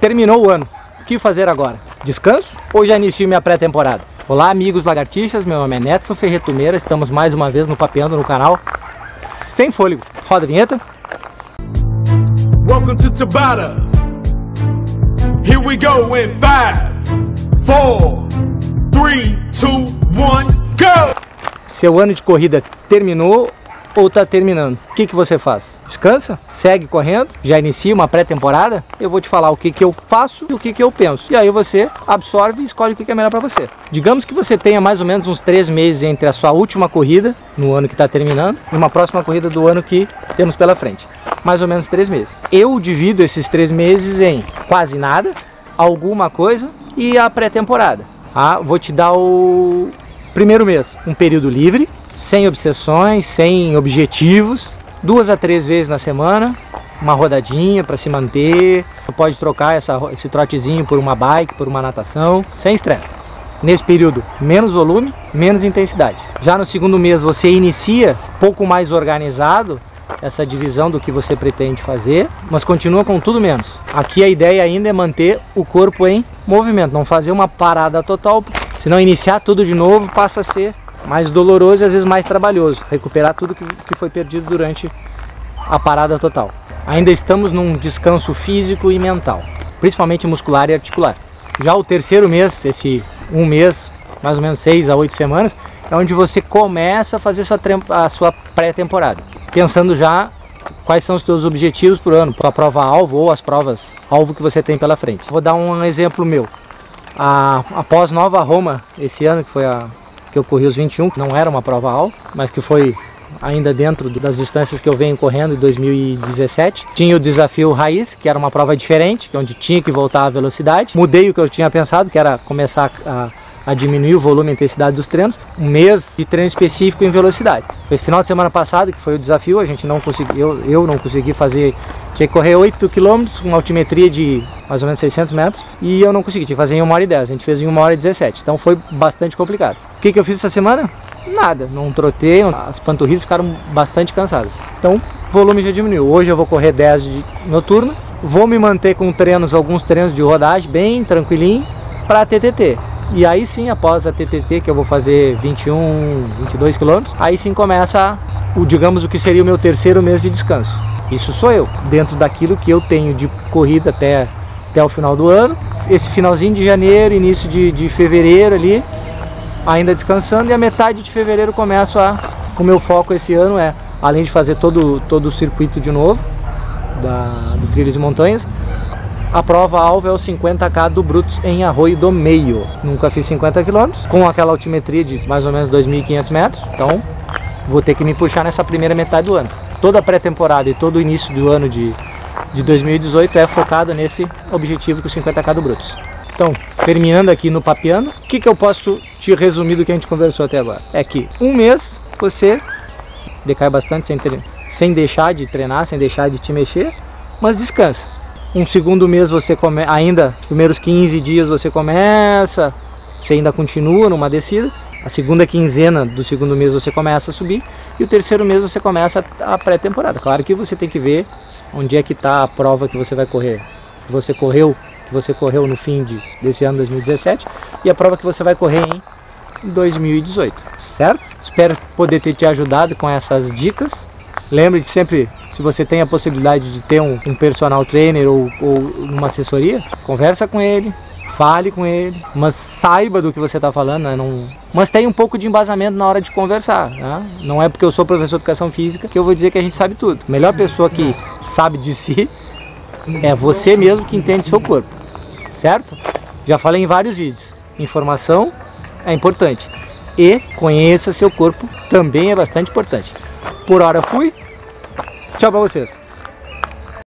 Terminou o ano. O que fazer agora? Descanso ou já inicio minha pré-temporada? Olá, amigos lagartixas. Meu nome é Nelson Ferretumeira. Estamos mais uma vez no Papeando, no canal Sem Fôlego. Roda a vinheta. Welcome to Tabata. Here we go in 5, 4, 3, 2, 1, go! Seu ano de corrida terminou ou tá terminando? O que que você faz? Descansa? Segue correndo? Já inicia uma pré-temporada? Eu vou te falar o que que eu faço e o que que eu penso. E aí você absorve e escolhe o que que é melhor para você. Digamos que você tenha mais ou menos uns 3 meses entre a sua última corrida, no ano que está terminando, e uma próxima corrida do ano que temos pela frente. Mais ou menos 3 meses. Eu divido esses 3 meses em quase nada, alguma coisa e a pré-temporada. Ah, vou te dar o primeiro mês, um período livre, sem obsessões, sem objetivos, 2 a 3 vezes na semana, uma rodadinha para se manter. Você pode trocar esse trotezinho por uma bike, por uma natação, sem estresse. Nesse período, menos volume, menos intensidade. Já no segundo mês, você inicia um pouco mais organizado essa divisão do que você pretende fazer, mas continua com tudo menos. Aqui a ideia ainda é manter o corpo em movimento, não fazer uma parada total, senão iniciar tudo de novo passa a ser mais doloroso e às vezes mais trabalhoso, recuperar tudo que foi perdido durante a parada total. Ainda estamos num descanso físico e mental, principalmente muscular e articular. Já o terceiro mês, esse um mês, mais ou menos 6 a 8 semanas, é onde você começa a fazer a sua pré-temporada, pensando já quais são os seus objetivos por ano, para a prova-alvo ou as provas-alvo que você tem pela frente. Vou dar um exemplo meu. Após Nova Roma, esse ano que foi que eu corri os 21, que não era uma prova-alvo, mas que foi ainda dentro das distâncias que eu venho correndo em 2017. Tinha o Desafio Raiz, que era uma prova diferente, onde tinha que voltar à velocidade. Mudei o que eu tinha pensado, que era começar a diminuir o volume e a intensidade dos treinos, um mês de treino específico em velocidade. Foi final de semana passado, que foi o desafio, a gente não conseguiu, eu não consegui fazer, tinha que correr 8 km, uma altimetria de mais ou menos 600 metros, e eu não consegui, tinha que fazer em 1 hora e 10, a gente fez em 1 hora e 17, então foi bastante complicado. O que que eu fiz essa semana? Nada, não trotei, as panturrilhas ficaram bastante cansadas, então o volume já diminuiu. Hoje eu vou correr 10 de noturno, vou me manter com alguns treinos de rodagem bem tranquilinho para TTT. E aí sim, após a TTT, que eu vou fazer 21, 22 quilômetros, aí sim começa, digamos, o que seria o meu terceiro mês de descanso. Isso sou eu, dentro daquilo que eu tenho de corrida até o final do ano. Esse finalzinho de janeiro, início de fevereiro ali, ainda descansando, e a metade de fevereiro começo o meu foco esse ano é, além de fazer todo o circuito de novo, do Trilhos e Montanhas, a prova-alvo é o 50K do Brutus em Arroio do Meio. Nunca fiz 50 km, com aquela altimetria de mais ou menos 2.500 metros, então vou ter que me puxar nessa primeira metade do ano. Toda a pré-temporada e todo o início do ano de 2018 é focado nesse objetivo do 50K do Brutus. Então, terminando aqui no Papeando, o que eu posso te resumir do que a gente conversou até agora? É que um mês você decai bastante sem deixar de treinar, sem deixar de te mexer, mas descansa. Um segundo mês você ainda, os primeiros 15 dias você ainda continua numa descida. A segunda quinzena do segundo mês você começa a subir. E o terceiro mês você começa a pré-temporada. Claro que você tem que ver onde é que está a prova que você vai correr. Que você correu no fim desse ano 2017 e a prova que você vai correr em 2018, certo? Espero poder ter te ajudado com essas dicas. Lembre de sempre, se você tem a possibilidade de ter um personal trainer ou uma assessoria, conversa com ele, fale com ele, mas saiba do que você está falando, né? Mas tenha um pouco de embasamento na hora de conversar, né? Não é porque eu sou professor de educação física que eu vou dizer que a gente sabe tudo. A melhor pessoa que sabe de si é você mesmo, que entende seu corpo, certo? Já falei em vários vídeos, informação é importante e conheça seu corpo também é bastante importante. Por hora fui. Tchau pra vocês.